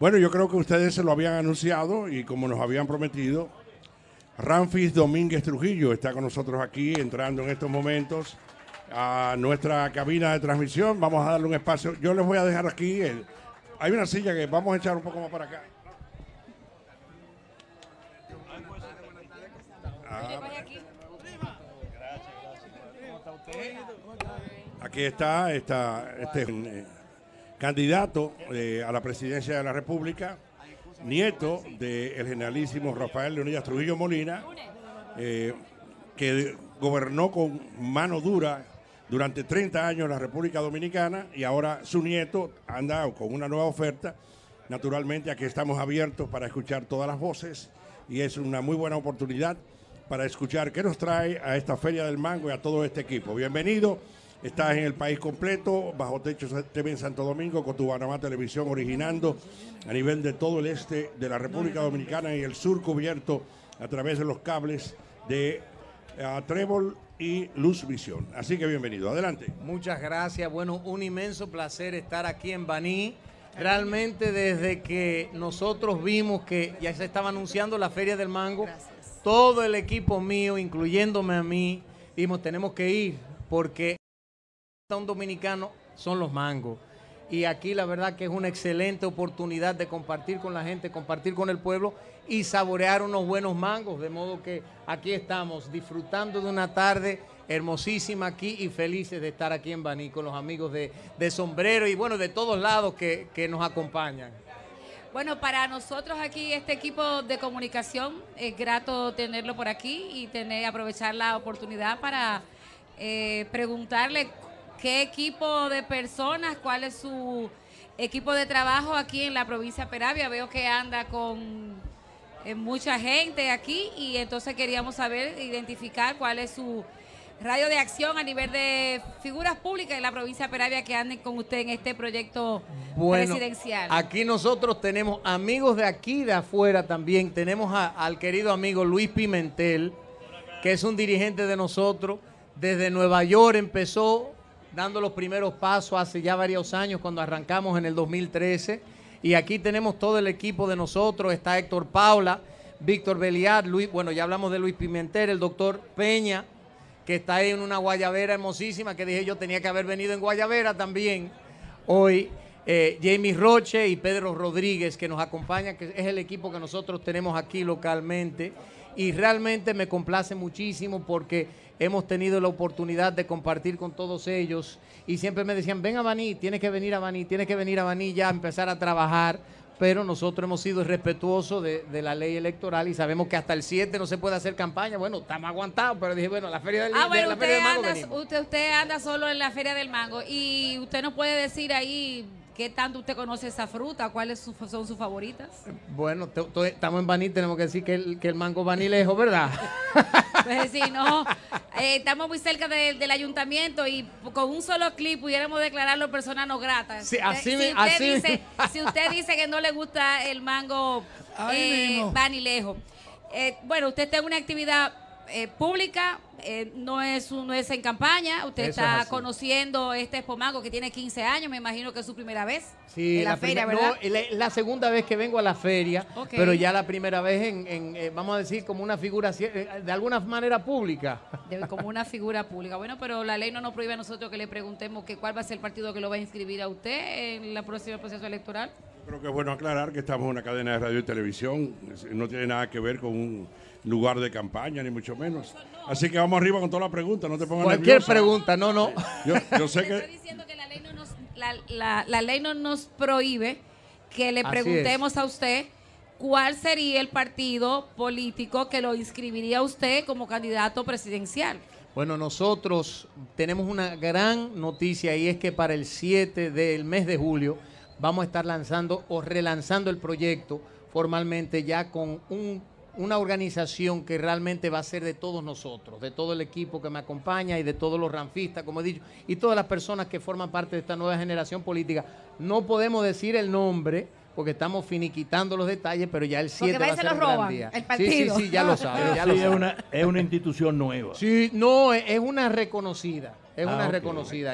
Bueno, yo creo que ustedes se lo habían anunciado y como nos habían prometido, Ramfis Domínguez Trujillo está con nosotros aquí, entrando en estos momentos a nuestra cabina de transmisión. Vamos a darle un espacio. Yo les voy a dejar aquí, hay una silla que vamos a echar un poco más para acá. Aquí está, este candidato a la presidencia de la República, nieto del generalísimo Rafael Leonidas Trujillo Molina, que gobernó con mano dura durante 30 años la República Dominicana, y ahora su nieto anda con una nueva oferta. Naturalmente aquí estamos abiertos para escuchar todas las voces y es una muy buena oportunidad para escuchar qué nos trae a esta Feria del Mango y a todo este equipo. Bienvenido. Estás en el país completo, Bajo Techo TV en Santo Domingo, Cotubanamá Televisión originando a nivel de todo el este de la República Dominicana y el sur, cubierto a través de los cables de Trébol y Luz Visión. Así que bienvenido, adelante. Muchas gracias, bueno, un inmenso placer estar aquí en Baní. Realmente desde que nosotros vimos que ya se estaba anunciando la Feria del Mango, todo el equipo mío, incluyéndome a mí, dijimos tenemos que ir porque un dominicano son los mangos, y aquí la verdad que es una excelente oportunidad de compartir con la gente, compartir con el pueblo y saborear unos buenos mangos, de modo que aquí estamos disfrutando de una tarde hermosísima aquí y felices de estar aquí en Baní con los amigos de Sombrero y bueno, de todos lados que nos acompañan. Bueno, para nosotros aquí, este equipo de comunicación, es grato tenerlo por aquí y aprovechar la oportunidad para preguntarle ¿qué equipo de personas? ¿Cuál es su equipo de trabajo aquí en la provincia de Peravia? Veo que anda con mucha gente aquí y entonces queríamos saber, identificar cuál es su radio de acción a nivel de figuras públicas en la provincia de Peravia que anden con usted en este proyecto presidencial. Aquí nosotros tenemos amigos de aquí de afuera también. Tenemos al querido amigo Luis Pimentel, que es un dirigente de nosotros. Desde Nueva York empezó dando los primeros pasos hace ya varios años cuando arrancamos en el 2013, y aquí tenemos todo el equipo de nosotros. Está Héctor Paula, Víctor Beliar, Luis, bueno, ya hablamos de Luis Pimentel, el doctor Peña, que está ahí en una guayabera hermosísima, que dije yo tenía que haber venido en guayabera también hoy, Jamie Roche y Pedro Rodríguez que nos acompañan, que es el equipo que nosotros tenemos aquí localmente. Y realmente me complace muchísimo porque hemos tenido la oportunidad de compartir con todos ellos. Y siempre me decían, ven a Baní, tienes que venir a Baní, tienes que venir a Baní ya a empezar a trabajar. Pero nosotros hemos sido respetuosos de la ley electoral y sabemos que hasta el 7 no se puede hacer campaña. Bueno, estamos aguantados, pero dije, bueno, la Feria del, bueno, la Feria del Mango venimos. Usted anda solo en la Feria del Mango y usted nos puede decir ahí... ¿qué tanto usted conoce esa fruta? ¿Cuáles son sus favoritas? Bueno, estamos en Baní, tenemos que decir que el mango Baní lejos, ¿verdad? Pues sí, no. Estamos muy cerca del ayuntamiento y con un solo clip pudiéramos declararlo persona no grata. Sí, si usted dice que no le gusta el mango Baní lejos. Bueno, usted está en una actividad pública, no es en campaña, usted está conociendo este Expomango que tiene 15 años, me imagino que es su primera vez en la feria, ¿verdad? No, la segunda vez que vengo a la feria, okay, pero ya la primera vez en vamos a decir, como una figura, de alguna manera pública. Como una figura pública, bueno, pero la ley no nos prohíbe a nosotros que le preguntemos que cuál va a ser el partido que lo va a inscribir a usted en el próximo proceso electoral. Creo que es bueno aclarar que estamos en una cadena de radio y televisión, no tiene nada que ver con un lugar de campaña, ni mucho menos. Así que vamos arriba con toda la pregunta, no te pongas nervioso. Cualquier pregunta, no. Yo sé que... estoy diciendo que la ley no nos, la ley no nos prohíbe que le preguntemos a usted cuál sería el partido político que lo inscribiría a usted como candidato presidencial. Bueno, nosotros tenemos una gran noticia y es que para el 7 del mes de julio vamos a estar lanzando o relanzando el proyecto formalmente ya con una organización que realmente va a ser de todos nosotros, de todo el equipo que me acompaña y de todos los ranfistas, como he dicho, y todas las personas que forman parte de esta nueva generación política. No podemos decir el nombre porque estamos finiquitando los detalles, pero ya el 7 va a ser un gran día. El partido. Sí, sí, sí, ya lo sabe. Ya lo sabe. Es una institución nueva. Sí, no, es una reconocida. Es una reconocida.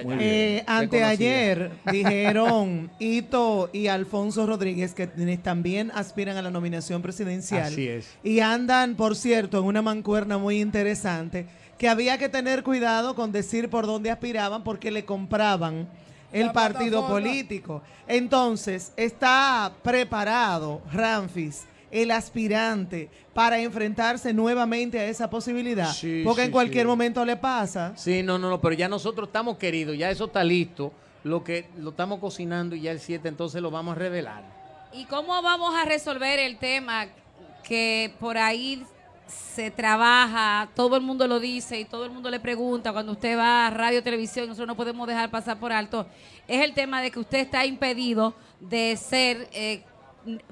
Anteayer dijeron Hito y Alfonso Rodríguez, que también aspiran a la nominación presidencial. Así es. Y andan, por cierto, en una mancuerna muy interesante, que había que tener cuidado con decir por dónde aspiraban, porque le compraban el partido político. Entonces, ¿está preparado Ramfis, el aspirante, para enfrentarse nuevamente a esa posibilidad? Sí, porque en cualquier momento le pasa. Sí, no, pero ya nosotros estamos queridos, ya eso está listo, lo estamos cocinando y ya el 7 entonces lo vamos a revelar. ¿Y cómo vamos a resolver el tema que por ahí se trabaja, todo el mundo lo dice y todo el mundo le pregunta cuando usted va a radio, televisión? Nosotros no podemos dejar pasar por alto, es el tema de que usted está impedido de ser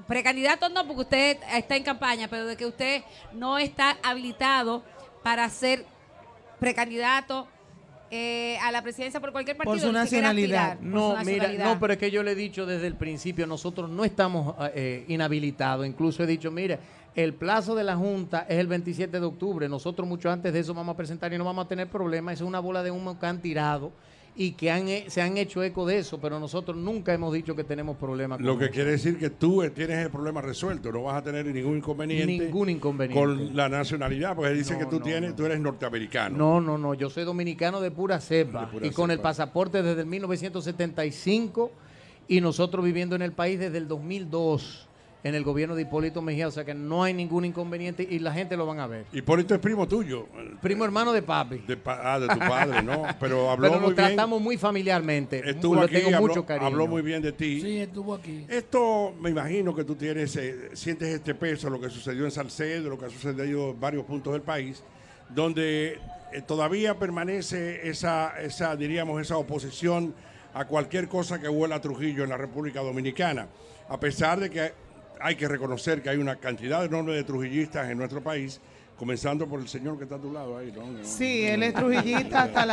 precandidato, no porque usted está en campaña, pero de que usted no está habilitado para ser precandidato a la presidencia por cualquier partido. Por su nacionalidad. Mira, pero es que yo le he dicho desde el principio, nosotros no estamos inhabilitados. Incluso he dicho, mira, el plazo de la Junta es el 27 de octubre. Nosotros mucho antes de eso vamos a presentar y no vamos a tener problemas. Es una bola de humo que han tirado y que se han hecho eco de eso, pero nosotros nunca hemos dicho que tenemos problemas. Lo que quiere decir que tú tienes el problema resuelto, no vas a tener ningún inconveniente. Ningún inconveniente. Con la nacionalidad, porque dicen que tú eres norteamericano. No, yo soy dominicano de pura cepa y con el pasaporte desde el 1975 y nosotros viviendo en el país desde el 2002. En el gobierno de Hipólito Mejía, o sea que no hay ningún inconveniente y la gente lo van a ver. Hipólito es primo tuyo. Primo hermano de papi. De tu padre, ¿no? Pero habló pero muy bien. Pero nos tratamos muy familiarmente. Estuvo aquí, tengo mucho cariño. Habló muy bien de ti. Sí, estuvo aquí. Esto, me imagino que tú tienes, sientes este peso, lo que sucedió en Salcedo, lo que ha sucedido en varios puntos del país, donde todavía permanece esa oposición a cualquier cosa que huela a Trujillo en la República Dominicana. A pesar de que hay que reconocer que hay una cantidad enorme de trujillistas en nuestro país, comenzando por el señor que está a tu lado ahí. Sí, él es trujillista hasta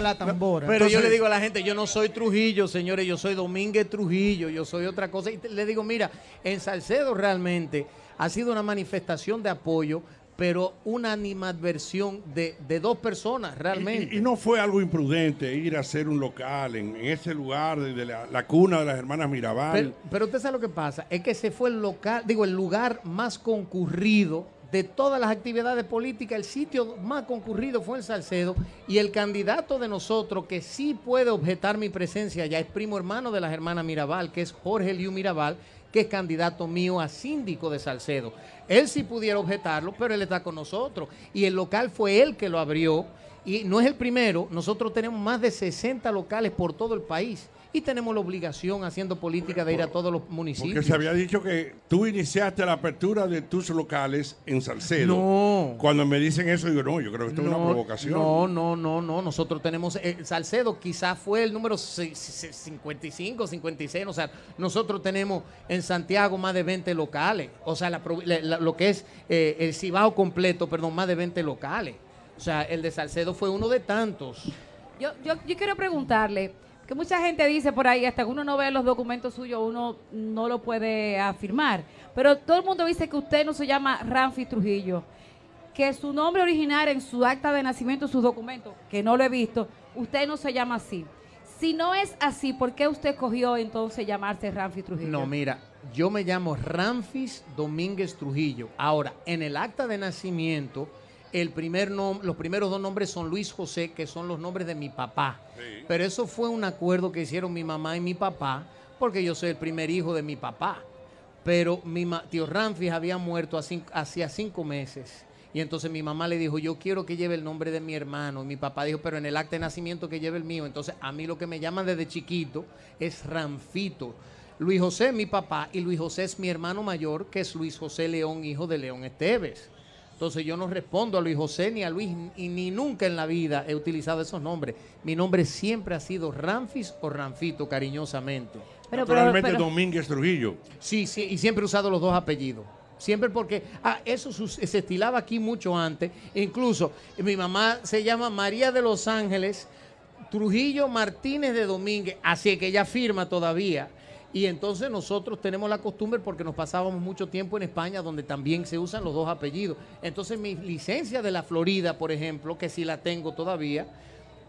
la tambora. Pero entonces, yo le digo a la gente, yo no soy Trujillo, señores, yo soy Domínguez Trujillo, yo soy otra cosa. Y le digo, mira, en Salcedo realmente ha sido una manifestación de apoyo, pero una animadversión de dos personas realmente. Y no fue algo imprudente ir a hacer un local en ese lugar de la cuna de las hermanas Mirabal. Pero usted sabe lo que pasa, es que se fue el lugar más concurrido de todas las actividades políticas, el sitio más concurrido fue el Salcedo y el candidato de nosotros que sí puede objetar mi presencia ya es primo hermano de las hermanas Mirabal, que es Jorge Liu Mirabal, que es candidato mío a síndico de Salcedo. Él sí pudiera objetarlo, pero él está con nosotros. Y el local fue él que lo abrió. Y no es el primero. Nosotros tenemos más de 60 locales por todo el país. Y tenemos la obligación, haciendo política, de ir a todos los municipios. Porque se había dicho que tú iniciaste la apertura de tus locales en Salcedo. No. Cuando me dicen eso, digo, no, yo creo que esto es una provocación. No. Nosotros tenemos... Salcedo quizás fue el número 55, 56. O sea, nosotros tenemos... En Santiago más de 20 locales, o sea, lo que es el Cibao completo, perdón, más de 20 locales. O sea, el de Salcedo fue uno de tantos. Yo quiero preguntarle, que mucha gente dice por ahí, hasta que uno no ve los documentos suyos, uno no lo puede afirmar, pero todo el mundo dice que usted no se llama Ramfis Trujillo, que su nombre original en su acta de nacimiento, sus documentos, que no lo he visto, usted no se llama así. Si no es así, ¿por qué usted escogió entonces llamarse Ramfis Trujillo? No, mira, yo me llamo Ramfis Domínguez Trujillo. Ahora, en el acta de nacimiento, los primeros dos nombres son Luis José, que son los nombres de mi papá. Sí. Pero eso fue un acuerdo que hicieron mi mamá y mi papá, porque yo soy el primer hijo de mi papá. Pero mi tío Ramfis había muerto hacía 5 meses. Y entonces mi mamá le dijo, yo quiero que lleve el nombre de mi hermano. Y mi papá dijo, pero en el acta de nacimiento que lleve el mío. Entonces a mí lo que me llaman desde chiquito es Ramfito. Luis José es mi papá y Luis José es mi hermano mayor, que es Luis José León, hijo de León Esteves. Entonces yo no respondo a Luis José ni a Luis, y ni nunca en la vida he utilizado esos nombres. Mi nombre siempre ha sido Ramfis o Ramfito, cariñosamente. Naturalmente, Domínguez Trujillo. Sí, y siempre he usado los dos apellidos. Siempre porque eso se estilaba aquí mucho antes. Incluso mi mamá se llama María de los Ángeles Trujillo Martínez de Domínguez, así que ella firma todavía. Y entonces nosotros tenemos la costumbre, porque nos pasábamos mucho tiempo en España, donde también se usan los dos apellidos. Entonces mi licencia de la Florida, por ejemplo, que sí la tengo todavía,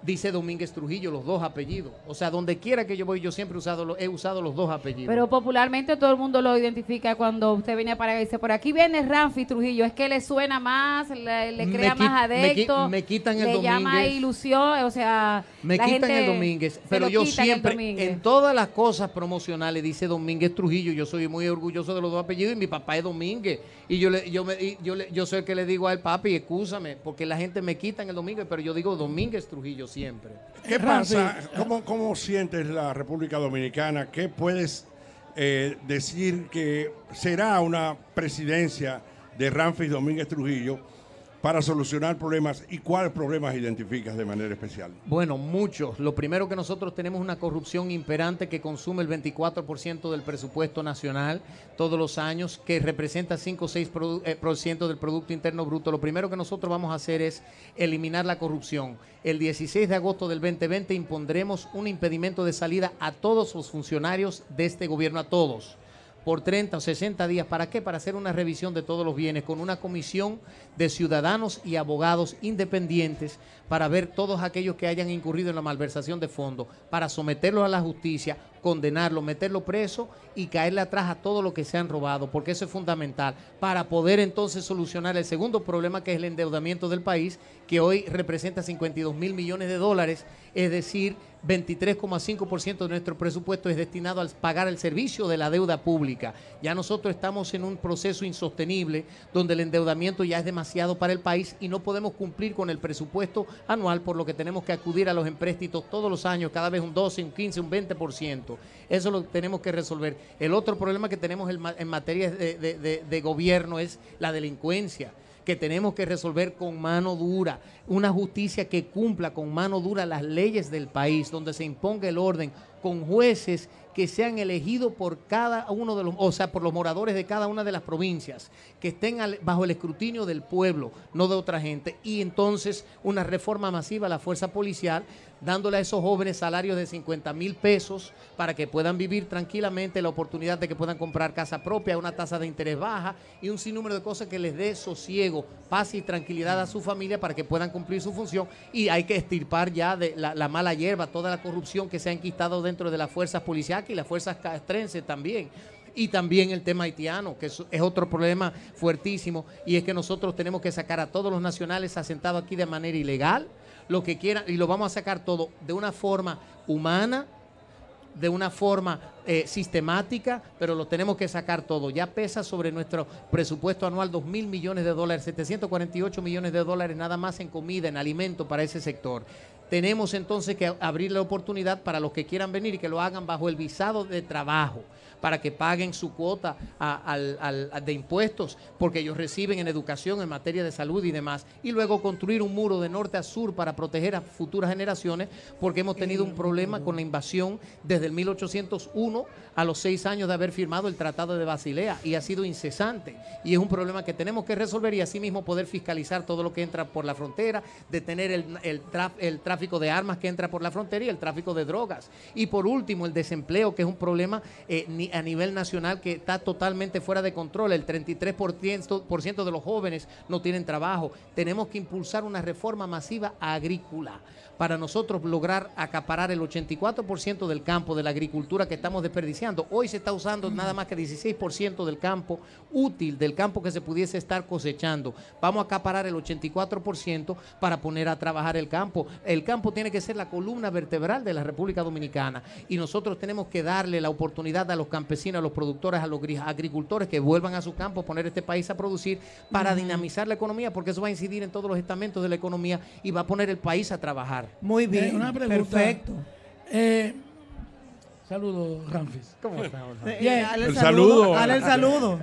dice Domínguez Trujillo, los dos apellidos. O sea, donde quiera que yo voy, yo siempre he usado los dos apellidos. Pero popularmente todo el mundo lo identifica cuando usted viene para acá y dice, por aquí viene Ramfis Trujillo, es que le suena más, le crea más adeptos, me quitan el Domínguez, le llama ilusión, o sea... Me quitan el Domínguez, pero yo siempre, en todas las cosas promocionales, dice Domínguez Trujillo. Yo soy muy orgulloso de los dos apellidos y mi papá es Domínguez. Y yo soy el que le digo al papi, excúsame, porque la gente me quita el Domínguez, pero yo digo Domínguez Trujillo siempre. ¿Qué pasa? ¿Cómo sientes la República Dominicana? ¿Qué puedes decir que será una presidencia de Ramfis Domínguez Trujillo para solucionar problemas, y cuáles problemas identificas de manera especial? Bueno, muchos. Lo primero, que nosotros tenemos una corrupción imperante que consume el 24% del presupuesto nacional todos los años, que representa 5 o 6% del Producto Interno Bruto. Lo primero que nosotros vamos a hacer es eliminar la corrupción. El 16 de agosto del 2020 impondremos un impedimento de salida a todos los funcionarios de este gobierno, a todos, por 30 o 60 días. ¿Para qué? Para hacer una revisión de todos los bienes con una comisión de ciudadanos y abogados independientes para ver todos aquellos que hayan incurrido en la malversación de fondos, para someterlos a la justicia, condenarlos, meterlos presos y caerle atrás a todo lo que se han robado, porque eso es fundamental para poder entonces solucionar el segundo problema, que es el endeudamiento del país, que hoy representa 52 mil millones de dólares, es decir, 23,5% de nuestro presupuesto es destinado a pagar el servicio de la deuda pública. Ya nosotros estamos en un proceso insostenible donde el endeudamiento ya es demasiado para el país y no podemos cumplir con el presupuesto anual, por lo que tenemos que acudir a los empréstitos todos los años, cada vez un 12, un 15, un 20%. Eso lo tenemos que resolver. El otro problema que tenemos en materia de gobierno es la delincuencia, que tenemos que resolver con mano dura, una justicia que cumpla con mano dura las leyes del país, donde se imponga el orden, con jueces que sean elegidos por cada uno de los, o sea, por los moradores de cada una de las provincias, que estén bajo el escrutinio del pueblo, no de otra gente. Y entonces una reforma masiva a la fuerza policial, dándole a esos jóvenes salarios de 50 mil pesos, para que puedan vivir tranquilamente, la oportunidad de que puedan comprar casa propia, una tasa de interés baja y un sinnúmero de cosas que les dé sosiego, paz y tranquilidad a su familia para que puedan cumplir su función. Y hay que extirpar ya de la mala hierba, toda la corrupción que se ha enquistado dentro de las fuerzas policiales y las fuerzas castrenses también. Y también el tema haitiano, que es otro problema fuertísimo, y es que nosotros tenemos que sacar a todos los nacionales asentados aquí de manera ilegal, lo que quieran, y lo vamos a sacar todo de una forma humana, de una forma sistemática, pero lo tenemos que sacar todo. Ya pesa sobre nuestro presupuesto anual 2 mil millones de dólares, 748 millones de dólares nada más en comida, en alimento para ese sector. Tenemos entonces que abrir la oportunidad para los que quieran venir, y que lo hagan bajo el visado de trabajo, para que paguen su cuota de impuestos, porque ellos reciben en educación, en materia de salud y demás. Y luego construir un muro de norte a sur para proteger a futuras generaciones, porque hemos tenido un problema con la invasión desde el 1801 a los 6 años de haber firmado el Tratado de Basilea, y ha sido incesante. Y es un problema que tenemos que resolver, y asimismo poder fiscalizar todo lo que entra por la frontera, detener el tráfico de armas que entra por la frontera y el tráfico de drogas. Y por último, el desempleo, que es un problema a nivel nacional que está totalmente fuera de control. El 33% de los jóvenes no tienen trabajo. Tenemos que impulsar una reforma masiva agrícola para nosotros lograr acaparar el 84% del campo, de la agricultura que estamos desperdiciando. Hoy se está usando nada más que 16% del campo útil, del campo que se pudiese estar cosechando. Vamos a acaparar el 84% para poner a trabajar el campo. El campo tiene que ser la columna vertebral de la República Dominicana, y nosotros tenemos que darle la oportunidad a los campesinos, a los productores, a los agricultores, que vuelvan a su campo, poner este país a producir para dinamizar la economía, porque eso va a incidir en todos los estamentos de la economía y va a poner el país a trabajar. Muy bien, una pregunta. Perfecto. Saludos, Ramfis. ¿Cómo estás? El saludo. Dale el saludo.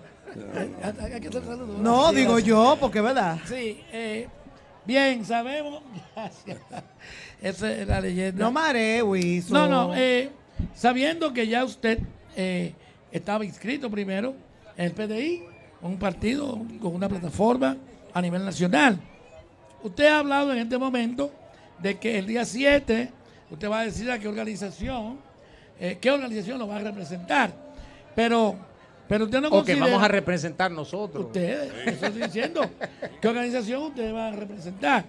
No, digo yo, porque es verdad. Sí, bien, sabemos. Gracias. Esa es la leyenda. No maree, Wilson. Sabiendo que ya usted estaba inscrito primero en el PDI, un partido con una plataforma a nivel nacional. Usted ha hablado en este momento de que el día 7 usted va a decir a qué organización qué organización lo va a representar. Pero usted no considera... O que vamos a representar nosotros. Ustedes, eso estoy diciendo. ¿Qué organización ustedes van a representar?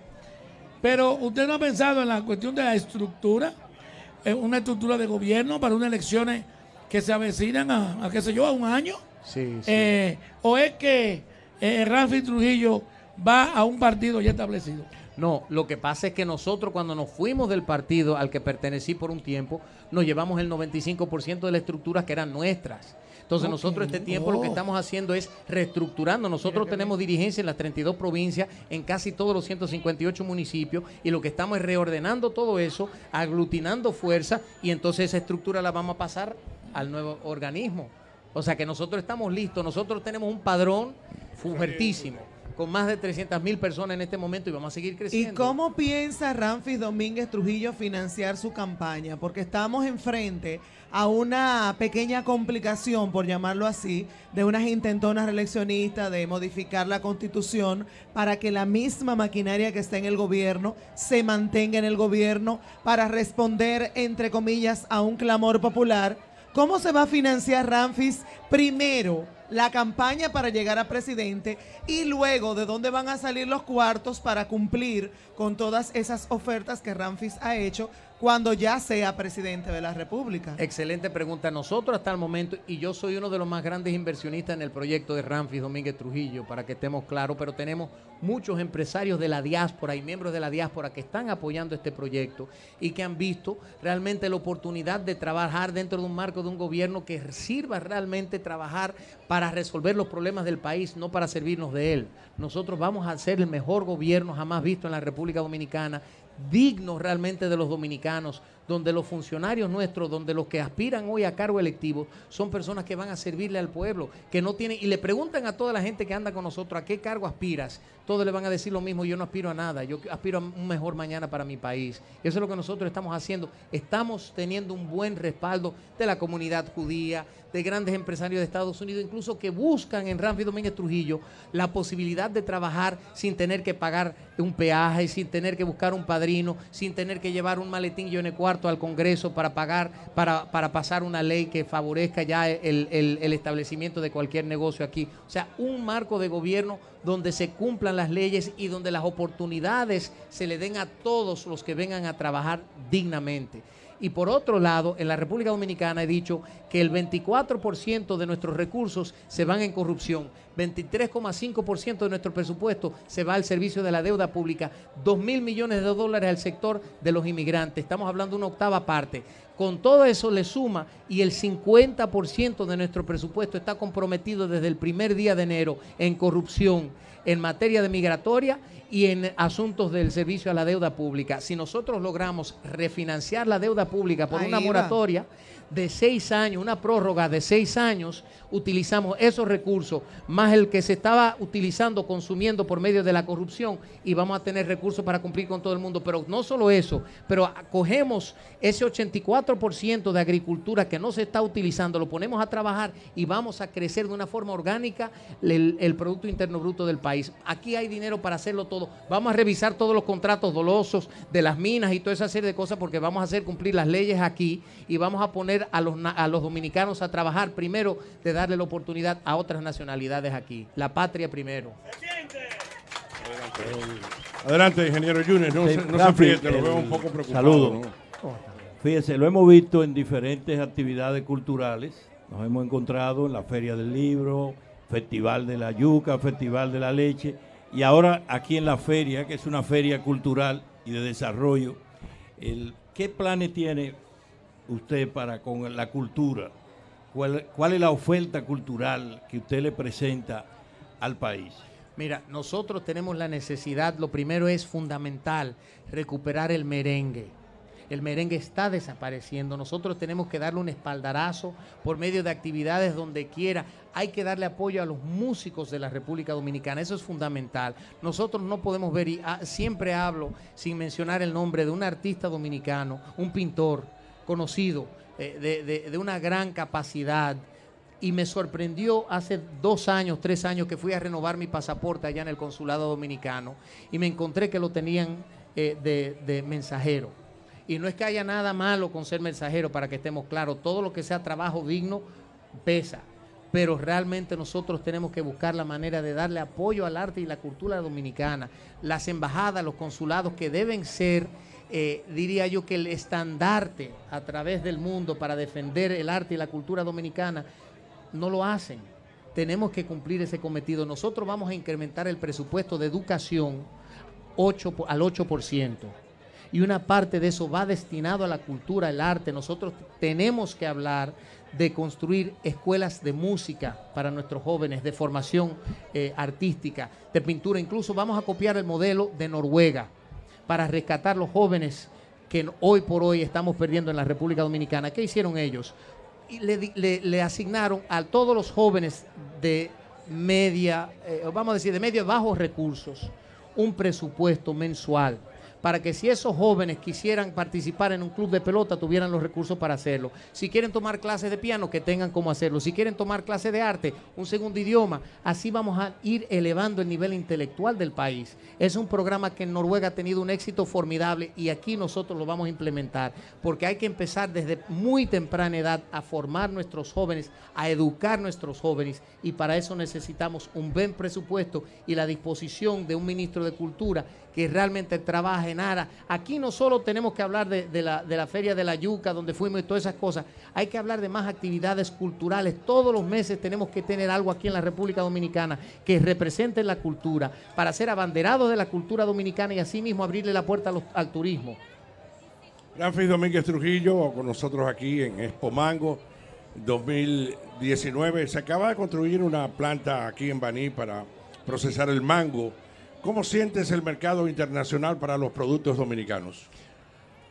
Pero usted no ha pensado en la cuestión de la estructura, una estructura de gobierno para unas elecciones que se avecinan a qué sé yo, a un año. Sí, sí. ¿O es que Ramfis Trujillo va a un partido ya establecido? No, lo que pasa es que nosotros, cuando nos fuimos del partido al que pertenecí por un tiempo, nos llevamos el 95% de las estructuras que eran nuestras. Entonces nosotros este tiempo lo que estamos haciendo es reestructurando. Nosotros tenemos dirigencia en las 32 provincias, en casi todos los 158 municipios, y lo que estamos es reordenando todo eso, aglutinando fuerza, y entonces esa estructura la vamos a pasar al nuevo organismo. O sea que nosotros estamos listos. Nosotros tenemos un padrón fuertísimo, con más de 300.000 personas en este momento, y vamos a seguir creciendo. ¿Y cómo piensa Ramfis Domínguez Trujillo financiar su campaña? Porque estamos enfrente a una pequeña complicación, por llamarlo así, de unas intentonas reeleccionistas de modificar la Constitución para que la misma maquinaria que está en el gobierno se mantenga en el gobierno para responder, entre comillas, a un clamor popular. ¿Cómo se va a financiar, Ramfis, primero la campaña para llegar a presidente, y luego de dónde van a salir los cuartos para cumplir con todas esas ofertas que Ramfis ha hecho cuando ya sea presidente de la República? Excelente pregunta. Nosotros hasta el momento, y yo soy uno de los más grandes inversionistas en el proyecto de Ramfis Domínguez Trujillo, para que estemos claros, pero tenemos muchos empresarios de la diáspora y miembros de la diáspora que están apoyando este proyecto y que han visto realmente la oportunidad de trabajar dentro de un marco de un gobierno que sirva realmente trabajar para resolver los problemas del país, no para servirnos de él. Nosotros vamos a ser el mejor gobierno jamás visto en la República Dominicana, dignos realmente de los dominicanos, donde los funcionarios nuestros, donde los que aspiran hoy a cargo electivo son personas que van a servirle al pueblo, que no tienen, y le preguntan a toda la gente que anda con nosotros, ¿a qué cargo aspiras? Todos le van a decir lo mismo: yo no aspiro a nada, yo aspiro a un mejor mañana para mi país. Eso es lo que nosotros estamos haciendo. Estamos teniendo un buen respaldo de la comunidad judía, de grandes empresarios de Estados Unidos, incluso que buscan en Ramfis Domínguez Trujillo la posibilidad de trabajar sin tener que pagar un peaje, sin tener que buscar un padrino, sin tener que llevar un maletín y un ecuador al Congreso para pagar, para pasar una ley que favorezca ya el establecimiento de cualquier negocio aquí. O sea, un marco de gobierno donde se cumplan las leyes y donde las oportunidades se le den a todos los que vengan a trabajar dignamente. Y por otro lado, en la República Dominicana he dicho que el 24% de nuestros recursos se van en corrupción, 23,5% de nuestro presupuesto se va al servicio de la deuda pública, 2.000 millones de dólares al sector de los inmigrantes, estamos hablando de una octava parte. Con todo eso le suma, y el 50% de nuestro presupuesto está comprometido desde el primer día de enero en corrupción, en materia de migratoria y en asuntos del servicio a la deuda pública. Si nosotros logramos refinanciar la deuda pública por una moratoria de 6 años, una prórroga de 6 años, utilizamos esos recursos, más el que se estaba utilizando, consumiendo por medio de la corrupción, y vamos a tener recursos para cumplir con todo el mundo. Pero no solo eso, pero cogemos ese 84% de agricultura que no se está utilizando, lo ponemos a trabajar y vamos a crecer de una forma orgánica el Producto Interno Bruto del país. Aquí hay dinero para hacerlo todo. Vamos a revisar todos los contratos dolosos de las minas y toda esa serie de cosas, porque vamos a hacer cumplir las leyes aquí y vamos a poner a los dominicanos a trabajar primero, de darle la oportunidad a otras nacionalidades aquí. La patria primero. Adelante, ingeniero Yunes. No se apriete, lo veo un poco preocupado. Saludos. ¿No? Fíjese, lo hemos visto en diferentes actividades culturales. Nos hemos encontrado en la Feria del Libro, Festival de la Yuca, Festival de la Leche, y ahora aquí en la feria, que es una feria cultural y de desarrollo. ¿Qué planes tiene usted para con la cultura? ¿Cuál es la oferta cultural que usted le presenta al país? Mira, nosotros tenemos la necesidad, lo primero es fundamental, recuperar el merengue. El merengue está desapareciendo. Nosotros tenemos que darle un espaldarazo por medio de actividades donde quiera. Hay que darle apoyo a los músicos de la República Dominicana. Eso es fundamental. Nosotros no podemos ver, y siempre hablo sin mencionar el nombre de un artista dominicano, un pintor conocido, de una gran capacidad, y me sorprendió hace 2 años, 3 años que fui a renovar mi pasaporte allá en el consulado dominicano, y me encontré que lo tenían de mensajero, Y no es que haya nada malo con ser mensajero, para que estemos claros, todo lo que sea trabajo digno pesa, pero realmente nosotros tenemos que buscar la manera de darle apoyo al arte y la cultura dominicana. Las embajadas, los consulados, que deben ser, diría yo, que el estandarte a través del mundo para defender el arte y la cultura dominicana, no lo hacen. Tenemos que cumplir ese cometido. Nosotros vamos a incrementar el presupuesto de educación al 8%. Y una parte de eso va destinado a la cultura, al arte. Nosotros tenemos que hablar de construir escuelas de música para nuestros jóvenes, de formación artística, de pintura. Incluso vamos a copiar el modelo de Noruega para rescatar los jóvenes que hoy por hoy estamos perdiendo en la República Dominicana. ¿Qué hicieron ellos? Y le asignaron a todos los jóvenes de medio bajos recursos un presupuesto mensual, para que si esos jóvenes quisieran participar en un club de pelota, tuvieran los recursos para hacerlo. Si quieren tomar clases de piano, que tengan cómo hacerlo. Si quieren tomar clases de arte, un segundo idioma. Así vamos a ir elevando el nivel intelectual del país. Es un programa que en Noruega ha tenido un éxito formidable y aquí nosotros lo vamos a implementar, porque hay que empezar desde muy temprana edad a formar nuestros jóvenes, a educar nuestros jóvenes, y para eso necesitamos un buen presupuesto y la disposición de un ministro de Cultura que realmente trabaje en ARA. Aquí no solo tenemos que hablar de la Feria de la Yuca, donde fuimos y todas esas cosas, hay que hablar de más actividades culturales. Todos los meses tenemos que tener algo aquí en la República Dominicana que represente la cultura, para ser abanderados de la cultura dominicana y así mismo abrirle la puerta al turismo. Ramfis Domínguez Trujillo, con nosotros aquí en Expo Mango 2019. Se acaba de construir una planta aquí en Baní para procesar el mango. ¿Cómo sientes el mercado internacional para los productos dominicanos?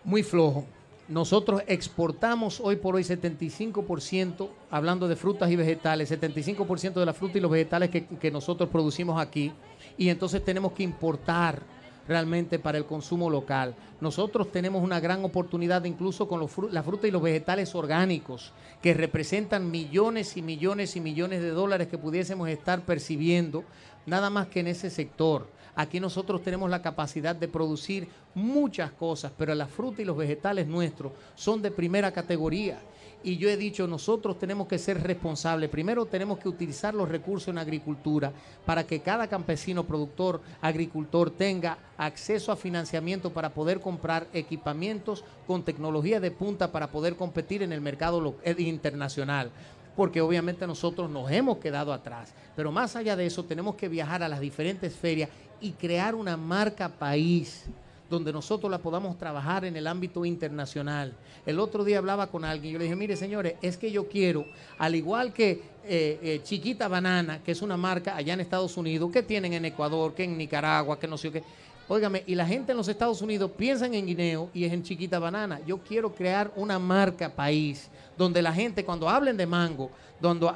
Muy flojo. Nosotros exportamos hoy por hoy 75%, hablando de frutas y vegetales, 75% de la fruta y los vegetales que nosotros producimos aquí, y entonces tenemos que importar realmente para el consumo local. Nosotros tenemos una gran oportunidad incluso con la fruta y los vegetales orgánicos, que representan millones y millones y millones de dólares que pudiésemos estar percibiendo, nada más que en ese sector. Aquí nosotros tenemos la capacidad de producir muchas cosas, pero la fruta y los vegetales nuestros son de primera categoría. Y yo he dicho, nosotros tenemos que ser responsables. Primero tenemos que utilizar los recursos en agricultura para que cada campesino, productor, agricultor tenga acceso a financiamiento para poder comprar equipamientos con tecnología de punta para poder competir en el mercado internacional, porque obviamente nosotros nos hemos quedado atrás. Pero más allá de eso, tenemos que viajar a las diferentes ferias y crear una marca país donde nosotros la podamos trabajar en el ámbito internacional. El otro día hablaba con alguien, yo le dije, mire señores, es que yo quiero, al igual que Chiquita Banana, que es una marca allá en Estados Unidos, que tienen en Ecuador, que en Nicaragua, que no sé qué. Óigame, y la gente en los Estados Unidos piensa en guineo y es en Chiquita Banana. Yo quiero crear una marca país donde la gente, cuando hablen de mango,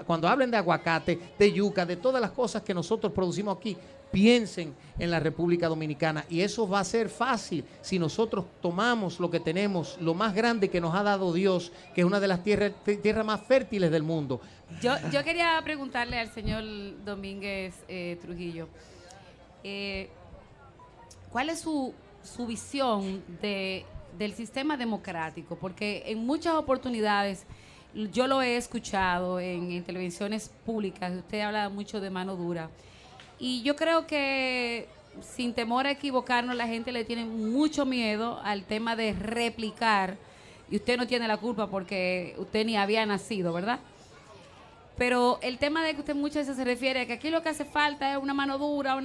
cuando hablen de aguacate, de yuca, de todas las cosas que nosotros producimos aquí, piensen en la República Dominicana. Y eso va a ser fácil si nosotros tomamos lo que tenemos, lo más grande que nos ha dado Dios, que es una de las tierras más fértiles del mundo. Yo quería preguntarle al señor Domínguez Trujillo, ¿cuál es su visión del sistema democrático? Porque en muchas oportunidades yo lo he escuchado en intervenciones públicas, usted habla mucho de mano dura, y yo creo que, sin temor a equivocarnos, la gente le tiene mucho miedo al tema de replicar, y usted no tiene la culpa porque usted ni había nacido, ¿verdad? Pero el tema de que usted muchas veces se refiere a que aquí lo que hace falta es una mano dura,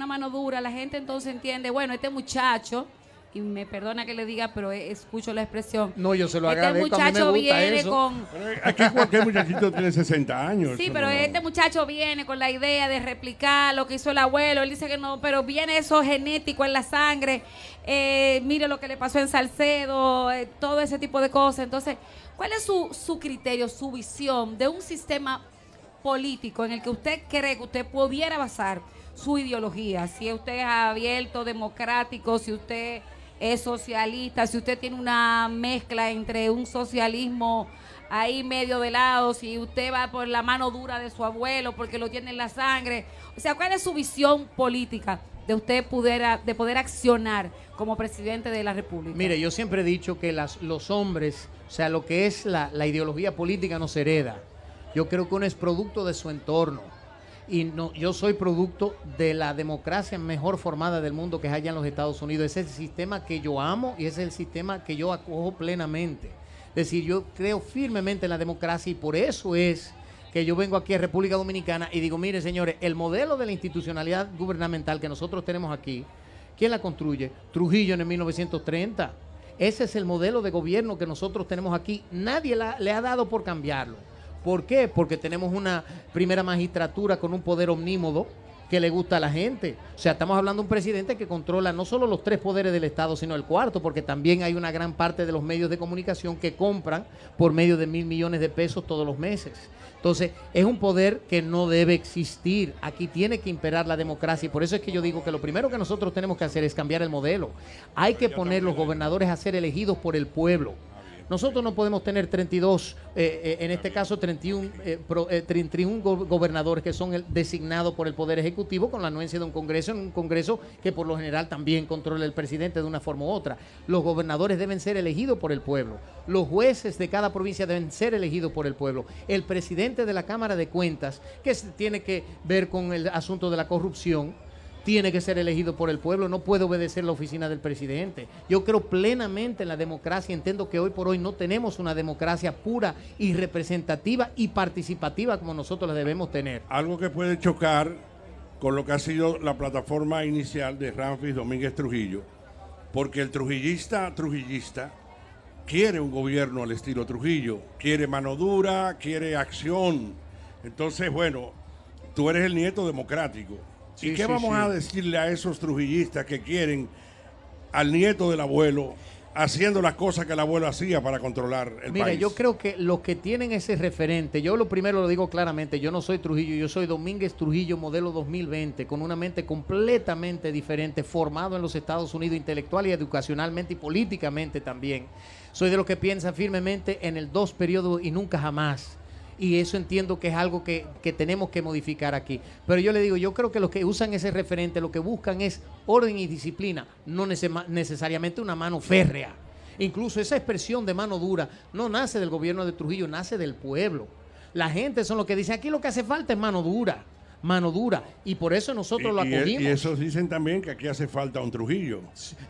la gente entonces entiende, bueno, este muchacho, y me perdona que le diga, pero escucho la expresión. No, yo se lo agradezco, este muchacho a mí me gusta viene eso. Con... Aquí cualquier muchachito tiene 60 años. Sí, pero no... este muchacho viene con la idea de replicar lo que hizo el abuelo, él dice que no, pero viene eso genético en la sangre, mire lo que le pasó en Salcedo, todo ese tipo de cosas. Entonces, ¿cuál es su criterio, su visión de un sistema político en el que usted cree que usted pudiera basar su ideología? Si usted es abierto, democrático, si usted... socialista, si usted tiene una mezcla entre un socialismo ahí medio de lado, si usted va por la mano dura de su abuelo porque lo tiene en la sangre, o sea, ¿cuál es su visión política de usted poder accionar como presidente de la República? Mire, yo siempre he dicho que los hombres, o sea, lo que es la ideología política no se hereda. Yo creo que uno es producto de su entorno. Y no, yo soy producto de la democracia mejor formada del mundo que es allá en los Estados Unidos. Ese es el sistema que yo amo y ese es el sistema que yo acojo plenamente. Es decir, yo creo firmemente en la democracia y por eso es que yo vengo aquí a República Dominicana y digo, mire señores, el modelo de la institucionalidad gubernamental que nosotros tenemos aquí, ¿quién la construye? Trujillo en el 1930. Ese es el modelo de gobierno que nosotros tenemos aquí. Nadie le ha dado por cambiarlo. ¿Por qué? Porque tenemos una primera magistratura con un poder omnímodo que le gusta a la gente. O sea, estamos hablando de un presidente que controla no solo los tres poderes del Estado, sino el cuarto, porque también hay una gran parte de los medios de comunicación que compran por medio de 1.000 millones de pesos todos los meses. Entonces, es un poder que no debe existir. Aquí tiene que imperar la democracia y por eso es que yo digo que lo primero que nosotros tenemos que hacer es cambiar el modelo. Hay que poner los gobernadores a ser elegidos por el pueblo. Nosotros no podemos tener 31 gobernadores que son designados por el Poder Ejecutivo con la anuencia de un Congreso, en un Congreso que por lo general también controla el presidente de una forma u otra. Los gobernadores deben ser elegidos por el pueblo. Los jueces de cada provincia deben ser elegidos por el pueblo. El presidente de la Cámara de Cuentas, que tiene que ver con el asunto de la corrupción, tiene que ser elegido por el pueblo, no puede obedecer la oficina del presidente. Yo creo plenamente en la democracia, entiendo que hoy por hoy no tenemos una democracia pura y representativa y participativa como nosotros la debemos tener. Algo que puede chocar con lo que ha sido la plataforma inicial de Ramfis Domínguez Trujillo, porque el trujillista quiere un gobierno al estilo Trujillo, quiere mano dura, quiere acción. Entonces, bueno, tú eres el nieto democrático. ¿Y sí, qué vamos a decirle a esos trujillistas que quieren al nieto del abuelo haciendo las cosas que el abuelo hacía para controlar el país? Mira, yo creo que los que tienen ese referente, yo lo primero lo digo claramente, yo no soy Trujillo, yo soy Domínguez Trujillo modelo 2020, con una mente completamente diferente, formado en los Estados Unidos intelectual y educacionalmente y políticamente también. Soy de los que piensan firmemente en el dos periodos y nunca jamás. Y eso entiendo que es algo que tenemos que modificar aquí. Pero yo le digo, yo creo que los que usan ese referente, lo que buscan es orden y disciplina, no necesariamente una mano férrea. Incluso esa expresión de mano dura no nace del gobierno de Trujillo, nace del pueblo. La gente son los que dicen, aquí lo que hace falta es mano dura. Mano dura, y por eso nosotros lo acudimos. Y esos dicen también que aquí hace falta un Trujillo.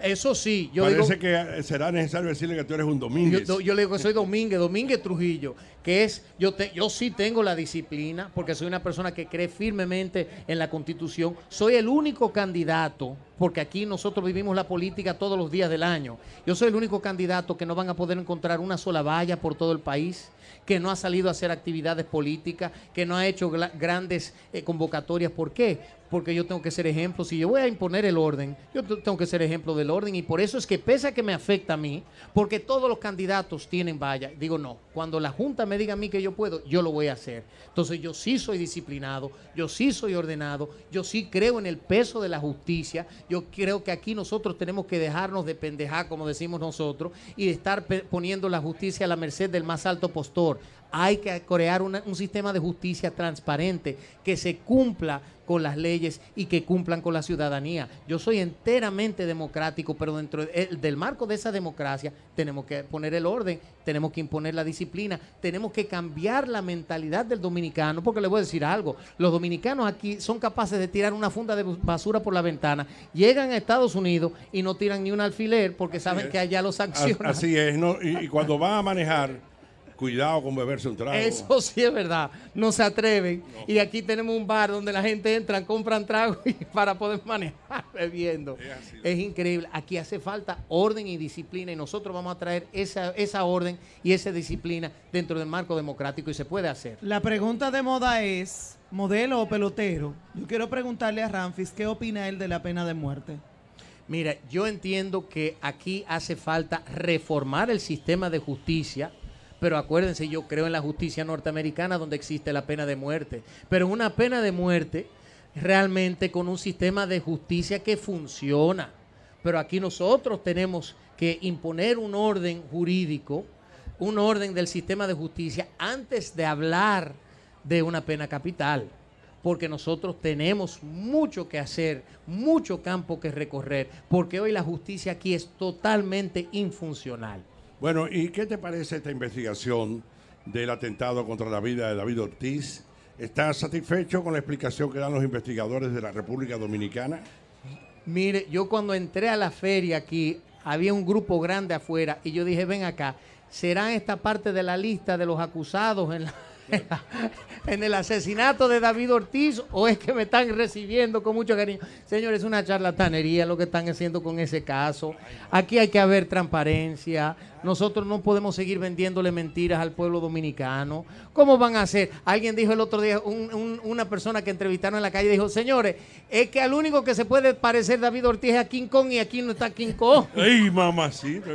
Eso sí, yo parece digo, que será necesario decirle que tú eres un Domínguez. Yo le digo que soy Domínguez Trujillo, que es, yo sí tengo la disciplina, porque soy una persona que cree firmemente en la Constitución. Soy el único candidato, porque aquí nosotros vivimos la política todos los días del año. Yo soy el único candidato que no van a poder encontrar una sola valla por todo el país, que no ha salido a hacer actividades políticas, que no ha hecho grandes convocatorias. ¿Por qué? Porque yo tengo que ser ejemplo. Si yo voy a imponer el orden, yo tengo que ser ejemplo del orden. Y por eso es que, pese a que me afecta a mí, porque todos los candidatos tienen valla, digo no, cuando la Junta me diga a mí que yo puedo, yo lo voy a hacer. Entonces yo sí soy disciplinado, yo sí soy ordenado, yo sí creo en el peso de la justicia. Yo creo que aquí nosotros tenemos que dejarnos de pendejar, como decimos nosotros, y de estar poniendo la justicia a la merced del más alto postor. Hay que crear un sistema de justicia transparente que se cumpla con las leyes y que cumplan con la ciudadanía. Yo soy enteramente democrático, pero dentro del marco de esa democracia tenemos que poner el orden, tenemos que imponer la disciplina, tenemos que cambiar la mentalidad del dominicano, porque le voy a decir algo, los dominicanos aquí son capaces de tirar una funda de basura por la ventana, llegan a Estados Unidos y no tiran ni un alfiler porque saben que allá los sancionan. Así es, ¿no? Y cuando van a manejar, cuidado con beberse un trago. Eso sí es verdad, no se atreven. No. Y aquí tenemos un bar donde la gente entra, compran trago y para poder manejar bebiendo. Es increíble. Aquí hace falta orden y disciplina y nosotros vamos a traer esa orden y esa disciplina dentro del marco democrático y se puede hacer. La pregunta de moda es, ¿modelo o pelotero? Yo quiero preguntarle a Ramfis, ¿qué opina él de la pena de muerte? Mira, yo entiendo que aquí hace falta reformar el sistema de justicia. Pero acuérdense, yo creo en la justicia norteamericana donde existe la pena de muerte. Pero una pena de muerte realmente con un sistema de justicia que funciona. pero aquí nosotros tenemos que imponer un orden jurídico, un orden del sistema de justicia antes de hablar de una pena capital, porque nosotros tenemos mucho que hacer, mucho campo que recorrer, porque hoy la justicia aquí es totalmente infuncional. Bueno, ¿y qué te parece esta investigación del atentado contra la vida de David Ortiz? ¿Estás satisfecho con la explicación que dan los investigadores de la República Dominicana? Mire, yo cuando entré a la feria aquí, había un grupo grande afuera y yo dije, ven acá, ¿será esta parte de la lista de los acusados en el asesinato de David Ortiz o es que me están recibiendo con mucho cariño? Señores, es una charlatanería lo que están haciendo con ese caso. Aquí hay que haber transparencia. Nosotros no podemos seguir vendiéndole mentiras al pueblo dominicano. ¿Cómo van a hacer? Alguien dijo el otro día, una persona que entrevistaron en la calle dijo, señores, es que al único que se puede parecer David Ortiz es a King Kong y aquí no está King Kong. ¡Ey, mamacito!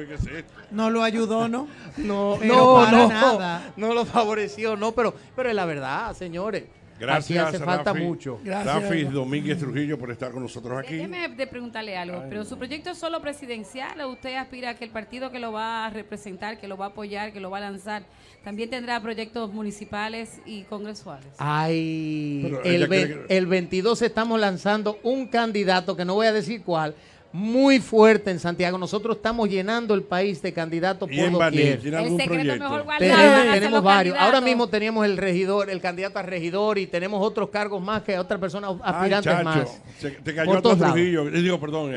No lo ayudó, ¿no? No, para nada. No lo favoreció, no, pero es la verdad, señores. Gracias, aquí hace falta mucho. Gracias, Ramfis Domínguez Trujillo, por estar con nosotros aquí. Déjeme de preguntarle algo, pero ¿su proyecto es solo presidencial o usted aspira a que el partido que lo va a representar, que lo va a apoyar, que lo va a lanzar, también tendrá proyectos municipales y congresuales? Ay, el 22 estamos lanzando un candidato, que no voy a decir cuál, muy fuerte en Santiago. Nosotros estamos llenando el país de candidatos por doquier. El secreto mejor guardado. Tenemos varios. Ahora mismo teníamos el regidor, el candidato a regidor y tenemos otros cargos más que otras personas aspirantes más. Te cayó a tu Trujillo. Digo, perdón.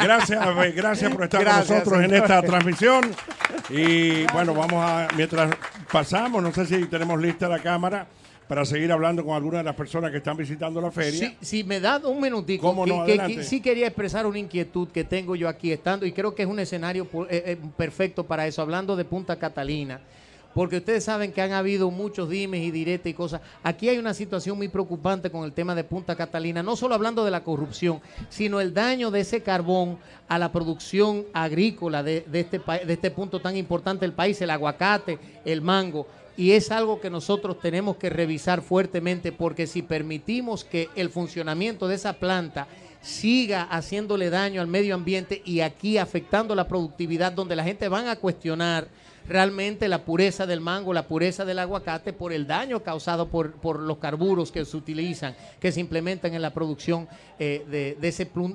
Gracias por estar con nosotros en esta transmisión. Y bueno, vamos a, mientras pasamos, no sé si tenemos lista la cámara para seguir hablando con algunas de las personas que están visitando la feria. Si me da un minutito, sí quería expresar una inquietud que tengo yo aquí estando, y creo que es un escenario perfecto para eso, hablando de Punta Catalina, porque ustedes saben que han habido muchos dimes y diretes y cosas. Aquí hay una situación muy preocupante con el tema de Punta Catalina, no solo hablando de la corrupción, sino el daño de ese carbón a la producción agrícola de este punto tan importante del país, el aguacate, el mango. Y es algo que nosotros tenemos que revisar fuertemente, porque si permitimos que el funcionamiento de esa planta siga haciéndole daño al medio ambiente y aquí afectando la productividad, donde la gente van a cuestionar realmente la pureza del mango, la pureza del aguacate por el daño causado por los carburos que se utilizan, que se implementan en la producción de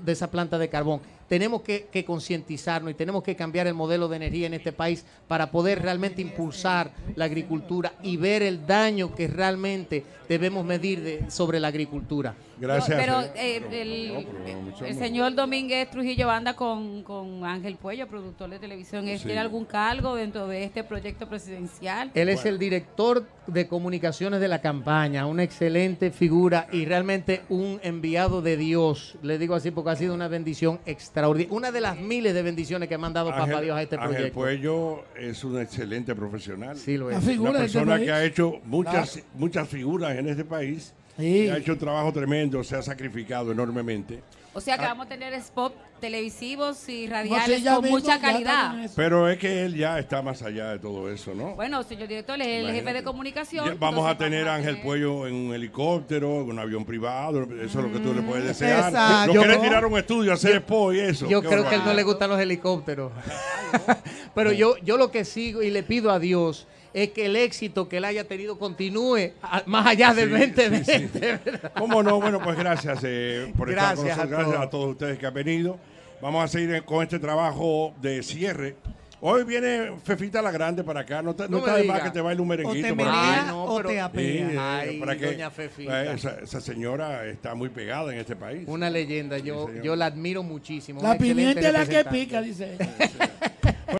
esa planta de carbón. Tenemos que concientizarnos y tenemos que cambiar el modelo de energía en este país para poder realmente impulsar la agricultura y ver el daño que realmente debemos medir sobre la agricultura. Gracias. Pero el señor Domínguez Trujillo anda con Ángel Puello, productor de televisión. ¿Tiene algún cargo dentro de este proyecto presidencial? Él es el director de comunicaciones de la campaña, una excelente figura y realmente un enviado de Dios. Le digo así porque ha sido una bendición extraordinaria, una de las miles de bendiciones que me han dado Papá Dios a este proyecto. Ángel Puello es un excelente profesional. Sí, lo es. Una persona que ha hecho muchas figuras en este país. Sí. Ha hecho un trabajo tremendo, se ha sacrificado enormemente. O sea que vamos a tener spots televisivos y radiales con mucha calidad. Pero es que él ya está más allá de todo eso, ¿no? Bueno, señor director, es el jefe de comunicación. Vamos a tener a Ángel Puello en un helicóptero, en un avión privado, eso es lo que tú le puedes desear. Exacto. No quieres tirar un estudio, hacer spots y eso. Yo creo que a él no le gustan los helicópteros. Pero yo lo que sigo y le pido a Dios es que el éxito que él haya tenido continúe más allá del 2020. Sí. ¿Cómo no? Bueno, pues gracias por estar con nosotros. Gracias a todos ustedes que han venido. Vamos a seguir con este trabajo de cierre. Hoy viene Fefita la Grande para acá. No está de más que te baile un merenguito. O te melea, o te apea. Ay, doña Fefita. Esa señora está muy pegada en este país. Una leyenda. Yo la admiro muchísimo. La pimienta es la que pica, dice ella.